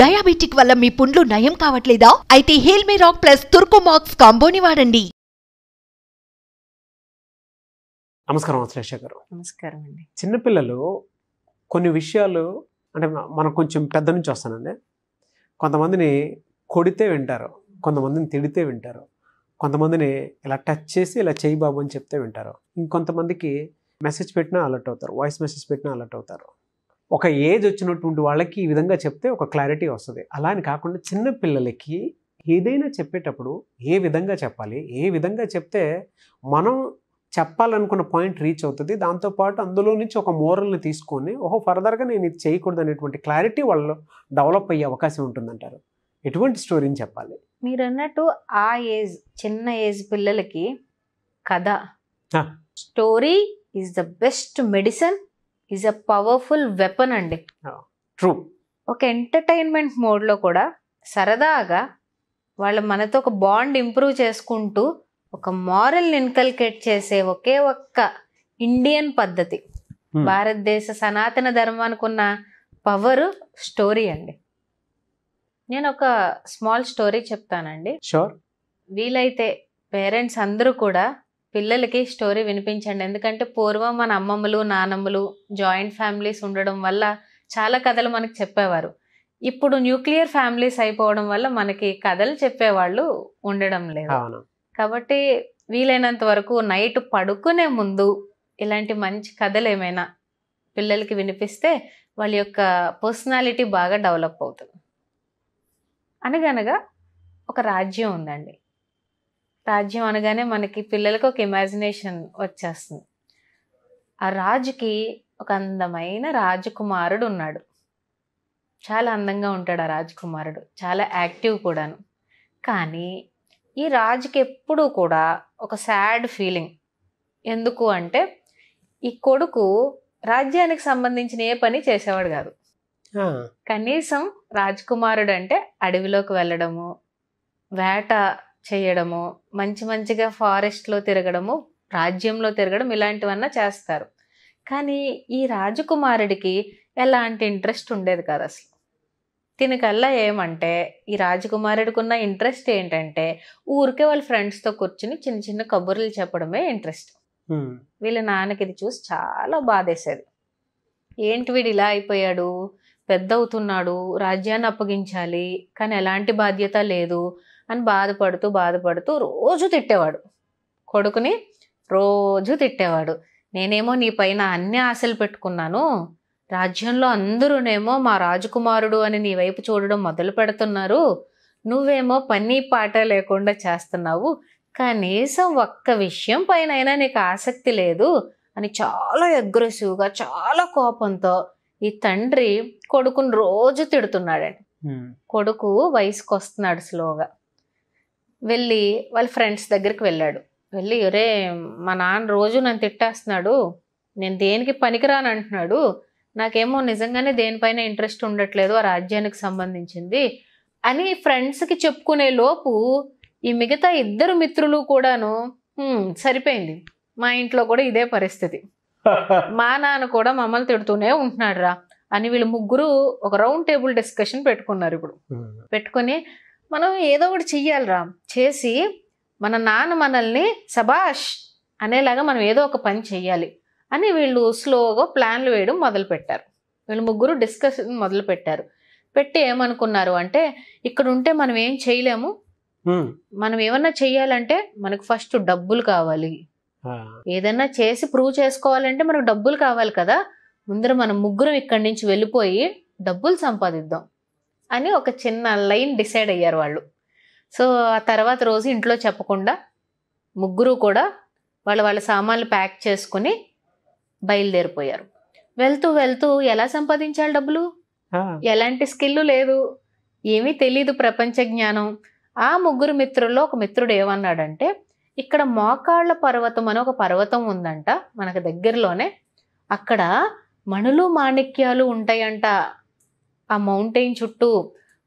Diabetic వల్ల మీ పుండ్లు నయం కావట్లేదా? అయితే హీల్ మీ రాక్ ప్లస్ తుర్కోమాక్స్ కాంబోని వాడండి. నమస్కారం అశ్లేష గారు. నమస్కారం అండి. చిన్నపిల్లలు కొన్ని విషయాలు అంటే మనం కొంచెం పెద్ద నుంచి వస్తానండి. కొంతమందిని కొడితే వింటారు, కొంతమందిని తిడితే వింటారు, కొంతమందిని ఇలా టచ్ చేసి ఇలా చేయి బాబు అని చెప్తే వింటారు, ఇంకొంతమందికి మెసేజ్ పెట్టినా అలర్ట్ అవుతారు, వాయిస్ మెసేజ్ పెట్టినా అలర్ట్ అవుతారు. ఒక ఏజ్ వచ్చినటువంటి వాళ్ళకి ఈ విధంగా చెప్తే ఒక క్లారిటీ వస్తుంది. అలా అని కాకుండా చిన్నపిల్లలకి ఏదైనా చెప్పేటప్పుడు ఏ విధంగా చెప్పాలి, ఏ విధంగా చెప్తే మనం చెప్పాలనుకున్న పాయింట్ రీచ్ అవుతుంది, దాంతోపాటు అందులో నుంచి ఒక మోరల్ని తీసుకొని ఓహో ఫర్దర్గా నేను ఇది చేయకూడదు అనేటువంటి క్లారిటీ వాళ్ళు డెవలప్ అయ్యే అవకాశం ఉంటుందంటారు. ఎటువంటి స్టోరీని చెప్పాలి? మీరు అన్నట్టు ఆ ఏజ్ చిన్న ఏజ్ పిల్లలకి కథ, story is the best medicine, is a powerful weapon అండి. ట్రూ. ఒక ఎంటర్టైన్మెంట్ మోడ్లో కూడా సరదాగా వాళ్ళు మనతో ఒక బాండ్ ఇంప్రూవ్ చేసుకుంటూ ఒక మారల్ని ఇన్కల్కేట్ చేసే ఒకే ఒక్క ఇండియన్ పద్ధతి, భారతదేశ సనాతన ధర్మానికి ఉన్న పవర్ స్టోరీ అండి. నేను ఒక స్మాల్ స్టోరీ చెప్తానండి. షూర్. వీలైతే పేరెంట్స్ అందరూ కూడా పిల్లలకి స్టోరీ వినిపించండి. ఎందుకంటే పూర్వం మన అమ్మమ్మలు నానమ్మలు జాయింట్ ఫ్యామిలీస్ ఉండడం వల్ల చాలా కథలు మనకు చెప్పేవారు. ఇప్పుడు న్యూక్లియర్ ఫ్యామిలీస్ అయిపోవడం వల్ల మనకి కథలు చెప్పేవాళ్ళు ఉండడం లేదు. కాబట్టి వీలైనంత వరకు నైట్ పడుకునే ముందు ఇలాంటి మంచి కథలు ఏమైనా పిల్లలకి వినిపిస్తే వాళ్ళ యొక్క పర్సనాలిటీ బాగా డెవలప్ అవుతుంది. అనగనగా ఒక రాజ్యం ఉందండి. రాజ్యం అనగానే మనకి పిల్లలకు ఒక ఇమాజినేషన్ వచ్చేస్తుంది. ఆ రాజుకి ఒక అందమైన రాజకుమారుడు ఉన్నాడు. చాలా అందంగా ఉంటాడు ఆ రాజకుమారుడు, చాలా యాక్టివ్ కూడాను. కానీ ఈ రాజుకి ఎప్పుడూ కూడా ఒక సాడ్ ఫీలింగ్. ఎందుకు అంటే ఈ కొడుకు రాజ్యానికి సంబంధించిన ఏ పని చేసేవాడు కాదు. కనీసం రాజకుమారుడు అంటే అడవిలోకి వెళ్ళడము, వేట చేయడము, మంచి మంచిగా ఫారెస్ట్లో తిరగడము, రాజ్యంలో తిరగడం ఇలాంటివన్నా చేస్తారు. కానీ ఈ రాజకుమారుడికి ఎలాంటి ఇంట్రెస్ట్ ఉండేది కాదు అసలు. దీనికల్లా ఏమంటే ఈ రాజకుమారుడికి ఉన్న ఇంట్రెస్ట్ ఏంటంటే ఊరికే వాళ్ళ ఫ్రెండ్స్తో కూర్చుని చిన్న చిన్న కబుర్లు చెప్పడమే ఇంట్రెస్ట్. వీళ్ళ నాన్నకి ఇది చూసి చాలా బాధేసేది. ఏంటి వీడు ఇలా అయిపోయాడు, పెద్ద అవుతున్నాడు, రాజ్యాన్ని అప్పగించాలి కానీ ఎలాంటి బాధ్యత లేదు అని బాధపడుతూ రోజు తిట్టేవాడు కొడుకుని. నేనేమో నీ పైన అన్ని ఆశలు పెట్టుకున్నాను, రాజ్యంలో అందరూనేమో మా రాజకుమారుడు అని నీ వైపు చూడడం మొదలు పెడుతున్నారు, నువ్వేమో పని పాట లేకుండా చేస్తున్నావు, కనీసం ఒక్క విషయం పైన నీకు ఆసక్తి లేదు అని చాలా అగ్రెసివ్గా చాలా కోపంతో ఈ తండ్రి కొడుకుని రోజు తిడుతున్నాడండి. కొడుకు వయసుకు వస్తున్నాడు స్లోగా. వెళ్ళి వాళ్ళ ఫ్రెండ్స్ దగ్గరికి వెళ్ళాడు. వెళ్ళి ఒరే మా నాన్న రోజు నన్ను తిట్టేస్తున్నాడు, నేను దేనికి పనికిరాను అంటున్నాడు, నాకేమో నిజంగానే దేనిపైన ఇంట్రెస్ట్ ఉండట్లేదు ఆ రాజ్యానికి సంబంధించింది అని ఫ్రెండ్స్కి చెప్పుకునే లోపు ఈ మిగతా ఇద్దరు మిత్రులు కూడాను సరిపోయింది, మా ఇంట్లో కూడా ఇదే పరిస్థితి, మా నాన్న కూడా మమ్మల్ని తిడుతూనే ఉంటున్నాడు రా అని వీళ్ళు ముగ్గురు ఒక రౌండ్ టేబుల్ డిస్కషన్ పెట్టుకున్నారు. ఇప్పుడు పెట్టుకుని మనం ఏదో ఒకటి చెయ్యాలిరా, చేసి మన నాన్న మనల్ని సబాష్ అనేలాగా మనం ఏదో ఒక పని చెయ్యాలి అని వీళ్ళు స్లోగా ప్లాన్లు వేయడం మొదలుపెట్టారు. వీళ్ళు ముగ్గురు డిస్కషన్ మొదలుపెట్టారు. పెట్టి ఏమనుకున్నారు అంటే ఇక్కడ ఉంటే మనం ఏం చేయలేము, మనం ఏమన్నా చెయ్యాలంటే మనకు ఫస్ట్ డబ్బులు కావాలి, ఏదన్నా చేసి ప్రూవ్ చేసుకోవాలంటే మనకు డబ్బులు కావాలి కదా, ముందర మనం ముగ్గురం ఇక్కడి నుంచి వెళ్ళిపోయి డబ్బులు సంపాదిద్దాం అని ఒక చిన్న లైన్ డిసైడ్ అయ్యారు వాళ్ళు. సో ఆ తర్వాత రోజు ఇంట్లో చెప్పకుండా ముగ్గురు కూడా వాళ్ళ సామాన్లు ప్యాక్ చేసుకుని బయలుదేరిపోయారు. వెళ్తూ ఎలా సంపాదించాలి డబ్బులు, ఎలాంటి స్కిల్ లేదు, ఏమీ తెలీదు ప్రపంచ జ్ఞానం. ఆ ముగ్గురు మిత్రుల్లో ఒక మిత్రుడు ఏమన్నాడంటే ఇక్కడ మోకాళ్ళ పర్వతం అని ఒక పర్వతం ఉందంట మనకు దగ్గరలోనే, అక్కడ మణులు మాణిక్యాలు ఉంటాయంట ఆ మౌంటైన్ చుట్టూ,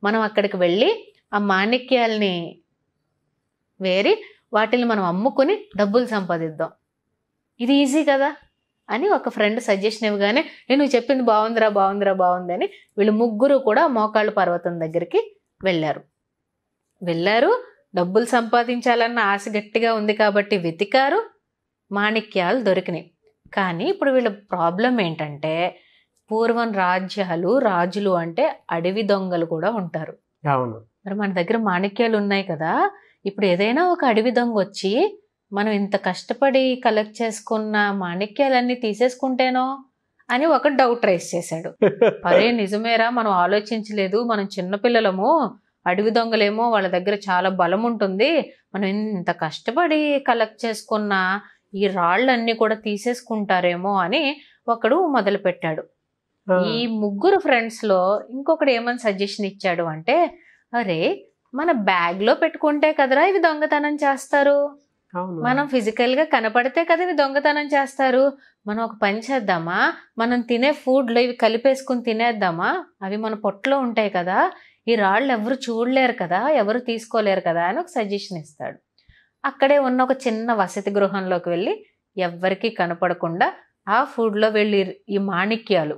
మనం అక్కడికి వెళ్ళి ఆ మాణిక్యాలని వేరి వాటిని మనం అమ్ముకుని డబ్బులు సంపాదిద్దాం, ఇది ఈజీ కదా అని ఒక ఫ్రెండ్ సజెషన్ ఇవ్వగానే నేను చెప్పింది బాగుందిరా బాగుందిరా బాగుందని వీళ్ళు ముగ్గురు కూడా మోకాళ్ళ పర్వతం దగ్గరికి వెళ్ళారు. డబ్బులు సంపాదించాలన్న ఆశ గట్టిగా ఉంది కాబట్టి వెతికారు, మాణిక్యాలు దొరికినాయి. కానీ ఇప్పుడు వీళ్ళ ప్రాబ్లం ఏంటంటే పూర్వం రాజులు అంటే అడవి దొంగలు కూడా ఉంటారు. మరి మన దగ్గర మాణిక్యాలు ఉన్నాయి కదా, ఇప్పుడు ఏదైనా ఒక అడవి దొంగ వచ్చి మనం ఇంత కష్టపడి కలెక్ట్ చేసుకున్న మాణిక్యాలన్నీ తీసేసుకుంటేనో అని ఒక డౌట్ రైస్ చేశాడు. అరే నిజమేరా, మనం ఆలోచించలేదు, మనం చిన్నపిల్లలము, అడవి దొంగలేమో వాళ్ళ దగ్గర చాలా బలం ఉంటుంది, మనం ఇంత కష్టపడి కలెక్ట్ చేసుకున్న ఈ రాళ్ళన్నీ కూడా తీసేసుకుంటారేమో అని ఒకడు మొదలుపెట్టాడు. ఈ ముగ్గురు ఫ్రెండ్స్లో ఇంకొకడు ఏమని సజెషన్ ఇచ్చాడు అంటే, అరే మన బ్యాగ్లో పెట్టుకుంటే కదరా ఇవి దొంగతనం చేస్తారు, మనం ఫిజికల్గా కనపడితే కదా ఇవి దొంగతనం చేస్తారు, మనం ఒక పని చేద్దామా, మనం తినే ఫుడ్లో ఇవి కలిపేసుకుని తినేద్దామా, అవి మన పొట్టలో ఉంటాయి కదా, ఈ రాళ్ళు ఎవరు చూడలేరు కదా, ఎవరు తీసుకోలేరు కదా అని ఒక సజెషన్ ఇస్తాడు. అక్కడే ఉన్న ఒక చిన్న వసతి గృహంలోకి వెళ్ళి ఎవ్వరికీ కనపడకుండా ఆ ఫుడ్లో వెళ్ళి ఈ మాణిక్యాలు,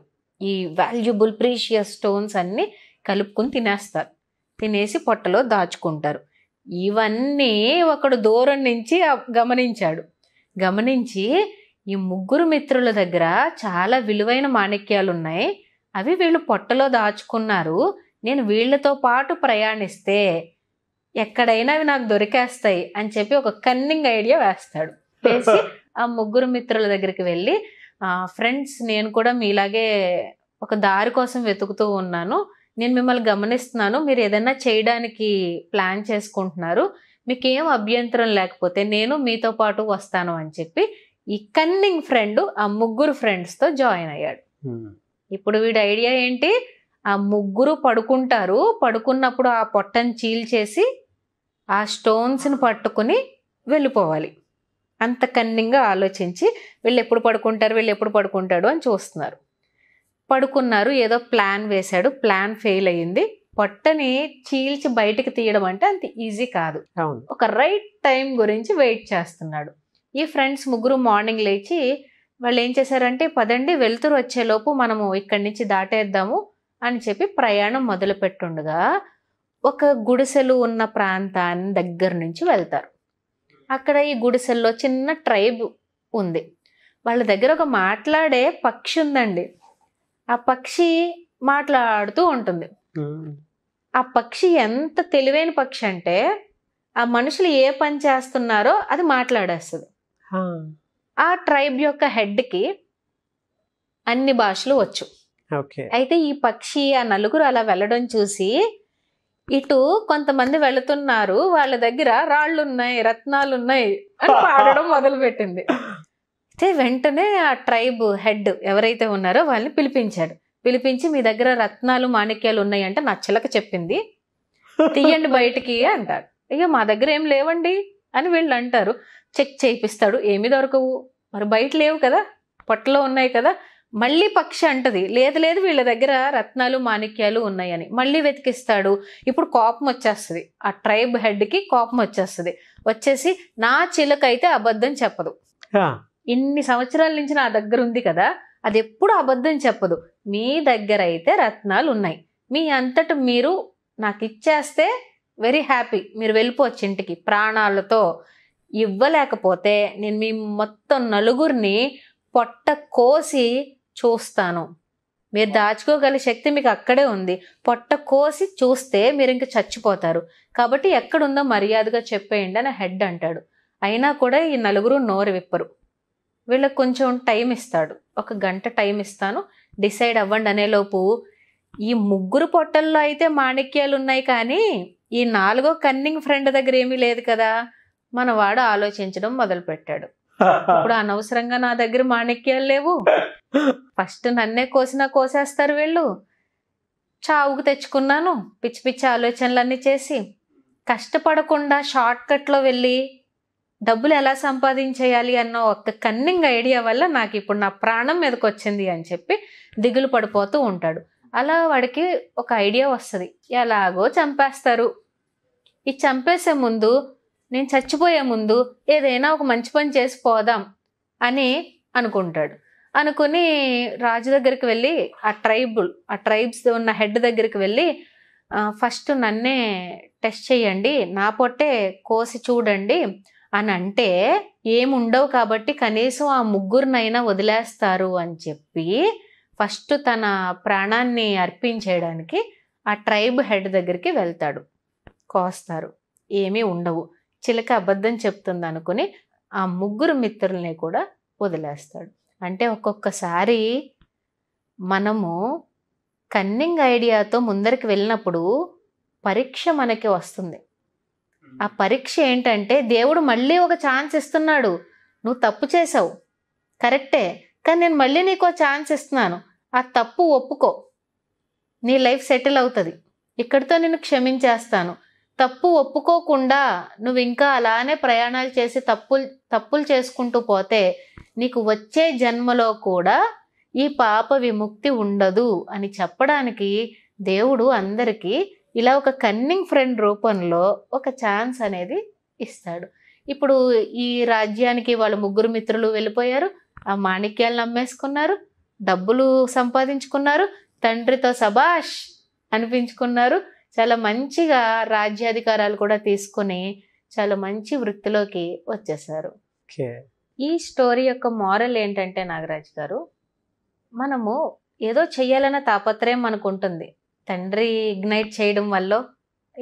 ఈ వాల్యుబుల్ ప్రీషియస్ స్టోన్స్ అన్నీ కలుపుకుని తినేస్తారు, తినేసి పొట్టలో దాచుకుంటారు. ఇవన్నీ ఒకడు దూరం నుంచి గమనించి ఈ ముగ్గురు మిత్రుల దగ్గర చాలా విలువైన మాణిక్యాలు ఉన్నాయి, అవి వీళ్ళు పొట్టలో దాచుకున్నారు, నేను వీళ్ళతో పాటు ప్రయాణిస్తే ఎక్కడైనా అవి నాకు దొరికేస్తాయి అని చెప్పి ఒక కన్నింగ్ ఐడియా వేస్తాడు. వేసి ఆ ముగ్గురు మిత్రుల దగ్గరికి వెళ్ళి, ఫ్రెండ్స్ నేను కూడా మీలాగే ఒక దారి కోసం వెతుకుతూ ఉన్నాను, నేను మిమ్మల్ని గమనిస్తున్నాను, మీరు ఏదైనా చేయడానికి ప్లాన్ చేసుకుంటున్నారు, మీకేం అభ్యంతరం లేకపోతే నేను మీతో పాటు వస్తాను అని చెప్పి ఈ కన్నింగ్ ఫ్రెండ్ ఆ ముగ్గురు ఫ్రెండ్స్తో జాయిన్ అయ్యాడు. ఇప్పుడు వీడి ఐడియా ఏంటి, ఆ ముగ్గురు పడుకుంటారు, పడుకున్నప్పుడు ఆ పొట్టను చీల్చేసి ఆ స్టోన్స్ని పట్టుకుని వెళ్ళిపోవాలి. అంత కన్నింగ్గా ఆలోచించి వీళ్ళు ఎప్పుడు పడుకుంటాడు అని చూస్తున్నారు. పడుకున్నారు, ఏదో ప్లాన్ వేశాడు, ప్లాన్ ఫెయిల్ అయ్యింది. పొట్టని చీల్చి బయటకు తీయడం అంటే అంత ఈజీ కాదు, ఒక రైట్ టైం గురించి వెయిట్ చేస్తున్నాడు. ఈ ఫ్రెండ్స్ ముగ్గురు మార్నింగ్ లేచి వాళ్ళు ఏం చేశారంటే, పదండి వెళ్తురు వచ్చేలోపు మనము ఇక్కడి నుంచి దాటేద్దాము అని చెప్పి ప్రయాణం మొదలు పెట్టుండగా ఒక గుడిసెలు ఉన్న ప్రాంతాన్ని దగ్గర నుంచి వెళ్తారు. అక్కడ ఈ గుడిసెల్లో చిన్న ట్రైబ్ ఉంది, వాళ్ళ దగ్గర ఒక మాట్లాడే పక్షి ఉందండి. ఆ పక్షి మాట్లాడుతూ ఉంటుంది. ఆ పక్షి ఎంత తెలివైన పక్షి అంటే ఆ మనుషులు ఏ పని చేస్తున్నారో అది మాట్లాడేస్తుంది. ఆ ట్రైబ్ యొక్క హెడ్కి అన్ని భాషలు వచ్చు. అయితే ఈ పక్షి ఆ నలుగురు అలా వెళ్ళడం చూసి, ఇటు కొంతమంది వెళుతున్నారు, వాళ్ళ దగ్గర రాళ్ళు ఉన్నాయి, రత్నాలు ఉన్నాయి అని పాడడం మొదలు పెట్టింది. అయితే వెంటనే ఆ ట్రైబ్ హెడ్ ఎవరైతే ఉన్నారో వాళ్ళని పిలిపించి మీ దగ్గర రత్నాలు మాణిక్యాలు ఉన్నాయంటే నచ్చలక చెప్పింది, తీయండి బయటికి అంటాడు. అయ్యో మా దగ్గర ఏం లేవండి అని వీళ్ళు అంటారు. చెక్ చేయిస్తాడు, ఏమి దొరకవు, మరి బయట లేవు కదా, పొట్టలో ఉన్నాయి కదా. మళ్ళీ పక్షి అంటది, లేదు వీళ్ళ దగ్గర రత్నాలు మాణిక్యాలు ఉన్నాయని. మళ్ళీ వెతికిస్తాడు. ఇప్పుడు కోపం వచ్చేస్తుంది ఆ ట్రైబ్ హెడ్కి, వచ్చేసి నా చిలక అయితే అబద్ధం చెప్పదు, ఇన్ని సంవత్సరాల నుంచి నా దగ్గర ఉంది కదా, అది ఎప్పుడు అబద్ధం చెప్పదు, మీ దగ్గర అయితే రత్నాలు ఉన్నాయి, మీ అంతట మీరు నాకు ఇచ్చేస్తే వెరీ హ్యాపీ, మీరు వెళ్ళిపోవచ్చు ఇంటికి ప్రాణాలతో, ఇవ్వలేకపోతే నేను మీ మొత్తం నలుగురిని పొట్ట కోసి చూస్తాను, మీరు దాచుకోగల శక్తి మీకు అక్కడే ఉంది, పొట్ట కోసి చూస్తే మీరు ఇంక చచ్చిపోతారు, కాబట్టి ఎక్కడుందో మర్యాదగా చెప్పేయండి అని హెడ్ అంటాడు. అయినా కూడా ఈ నలుగురు నోరు విప్పరు. వీళ్ళకి కొంచెం టైం ఇస్తాడు, 1 గంట టైం ఇస్తాను, డిసైడ్ అవ్వండి అనేలోపు ఈ ముగ్గురు పొట్టల్లో అయితే మాణిక్యాలు ఉన్నాయి కానీ ఈ 4వ కన్నింగ్ ఫ్రెండ్ దగ్గర ఏమీ లేదు కదా, మన వాడు ఆలోచించడం మొదలుపెట్టాడు. ఇప్పుడు అనవసరంగా నా దగ్గర మాణిక్యాలు లేవు, ఫస్ట్ నన్నే కోసేస్తారు వీళ్ళు, చావుకు తెచ్చుకున్నాను పిచ్చి పిచ్చి ఆలోచనలన్నీ చేసి, కష్టపడకుండా షార్ట్ కట్లో వెళ్ళి డబ్బులు ఎలా సంపాదించేయాలి అన్న ఒక కన్నింగ్ ఐడియా వల్ల నాకు ఇప్పుడు నా ప్రాణం మీదకి వచ్చింది అని చెప్పి దిగులు పడిపోతూ ఉంటాడు. అలా వాడికి ఒక ఐడియా వస్తుంది, ఎలాగో చంపేస్తారు, ఈ చంపేసే ముందు నేను చచ్చిపోయే ముందు ఏదైనా ఒక మంచి పని చేసి పోదాం అని అనుకుంటాడు. అనుకొని రాజు దగ్గరికి వెళ్ళి ఆ ట్రైబ్స్ ఉన్న హెడ్ దగ్గరికి వెళ్ళి ఫస్ట్ నన్నే టెస్ట్ చేయండి, నా పొట్టే కోసి చూడండి అని అంటే ఏముండవు కాబట్టి కనీసం ఆ ముగ్గురినైనా వదిలేస్తారు అని చెప్పి ఫస్ట్ తన ప్రాణాన్ని అర్పించేయడానికి ఆ ట్రైబ్ హెడ్ దగ్గరికి వెళ్తాడు. కోస్తారు, ఏమీ ఉండవు, చిలక అబద్ధం చెప్తుంది అనుకుని ఆ ముగ్గురు మిత్రుల్ని కూడా వదిలేస్తాడు. అంటే ఒక్కొక్కసారి మనము కన్నింగ్ ఐడియాతో ముందరికి వెళ్ళినప్పుడు పరీక్ష మనకి వస్తుంది. ఆ పరీక్ష ఏంటంటే దేవుడు మళ్ళీ ఒక ఛాన్స్ ఇస్తున్నాడు, నువ్వు తప్పు చేసావు కరెక్టే, కానీ నేను మళ్ళీ నీకు ఛాన్స్ ఇస్తున్నాను, ఆ తప్పు ఒప్పుకో, నీ లైఫ్ సెటిల్ అవుతుంది, ఇక్కడితో నేను క్షమించేస్తాను. తప్పు ఒప్పుకోకుండా నువ్వు ఇంకా అలానే ప్రయాణాలు చేసి తప్పులు చేసుకుంటూ పోతే నీకు వచ్చే జన్మలో కూడా ఈ పాప విముక్తి ఉండదు అని చెప్పడానికి దేవుడు అందరికీ ఇలా ఒక కన్నింగ్ ఫ్రెండ్ రూపంలో ఒక ఛాన్స్ అనేది ఇస్తాడు. ఇప్పుడు ఈ రాజ్యానికి వాళ్ళ ముగ్గురు మిత్రులు వెళ్ళిపోయారు, ఆ మాణిక్యాలను అమ్మేసుకున్నారు, డబ్బులు సంపాదించుకున్నారు, తండ్రితో సబాష్ అనిపించుకున్నారు, చాలా మంచిగా రాజ్యాధికారాలు కూడా తీసుకుని చాలా మంచి వృత్తిలోకి వచ్చేసారు. ఈ స్టోరీ యొక్క మోరల్ ఏంటంటే నాగరాజ్ గారు, మనము ఏదో చెయ్యాలన్న తాపత్రయం మనకు ఉంటుంది, తండ్రి ఇగ్నైట్ చేయడం వల్ల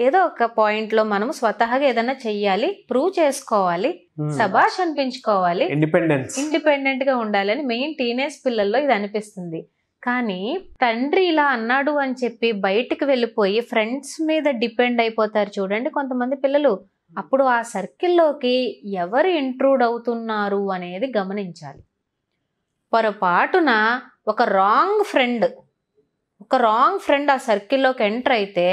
ఏదో ఒక పాయింట్లో మనము స్వతహాగా ఏదైనా చెయ్యాలి, ప్రూవ్ చేసుకోవాలి, సబాష్ అనిపించుకోవాలి, ఇండిపెండెంట్ గా ఉండాలి అని మెయిన్ టీనేజ్ పిల్లల్లో ఇది అనిపిస్తుంది. కానీ తండ్రి ఇలా అన్నాడు అని చెప్పి బయటికి వెళ్ళిపోయి ఫ్రెండ్స్ మీద డిపెండ్ అయిపోతారు చూడండి కొంతమంది పిల్లలు. అప్పుడు ఆ సర్కిల్లోకి ఎవరు ఇంట్రూడ్ అవుతున్నారు అనేది గమనించాలి. పొరపాటున ఒక రాంగ్ ఫ్రెండ్ ఆ సర్కిల్లోకి ఎంటర్ అయితే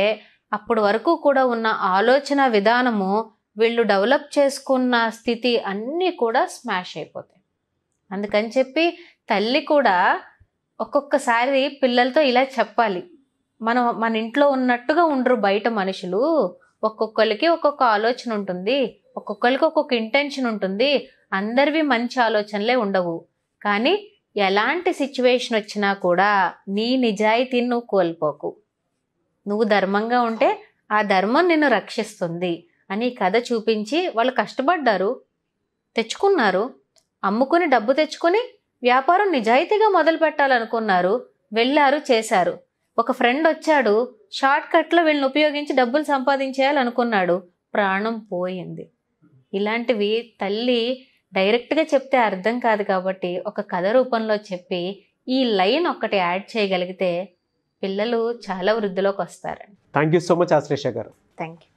అప్పుడు వరకు కూడా ఉన్న ఆలోచన విధానము, వీళ్ళు డెవలప్ చేసుకున్న స్థితి అన్నీ కూడా స్మాష్ అయిపోతాయి. అందుకని చెప్పి తల్లి కూడా ఒక్కొక్కసారి పిల్లలతో ఇలా చెప్పాలి, మన ఇంట్లో ఉన్నట్టుగా ఉండరు బయట మనుషులు, ఒక్కొక్కరికి ఒక్కొక్క ఆలోచన ఉంటుంది, ఒక్కొక్కరికి ఒక్కొక్క ఇంటెన్షన్ ఉంటుంది, అందరివి మంచి ఆలోచనలే ఉండవు. కానీ ఎలాంటి సిచ్యువేషన్ వచ్చినా కూడా నీ నిజాయితీని నువ్వు కోల్పోకు, నువ్వు ధర్మంగా ఉంటే ఆ ధర్మం నిన్ను రక్షిస్తుంది అని కథ చూపించి వాళ్ళు కష్టపడ్డారు, తెచ్చుకున్నారు, అమ్ముకుని డబ్బు తెచ్చుకుని వ్యాపారం నిజాయితీగా మొదలు పెట్టాలనుకున్నారు, వెళ్ళారు, చేశారు. ఒక ఫ్రెండ్ వచ్చాడు, షార్ట్ కట్లో వీళ్ళని ఉపయోగించి డబ్బులు సంపాదించేయాలనుకున్నాడు, ప్రాణం పోయింది. ఇలాంటివి తల్లి డైరెక్ట్గా చెప్తే అర్థం కాదు కాబట్టి ఒక కథ రూపంలో చెప్పి ఈ లైన్ ఒక్కటి యాడ్ చేయగలిగితే పిల్లలు చాలా వృద్ధిలోకి వస్తారండి. Thank you so much Ashlesha గారు. Thank you.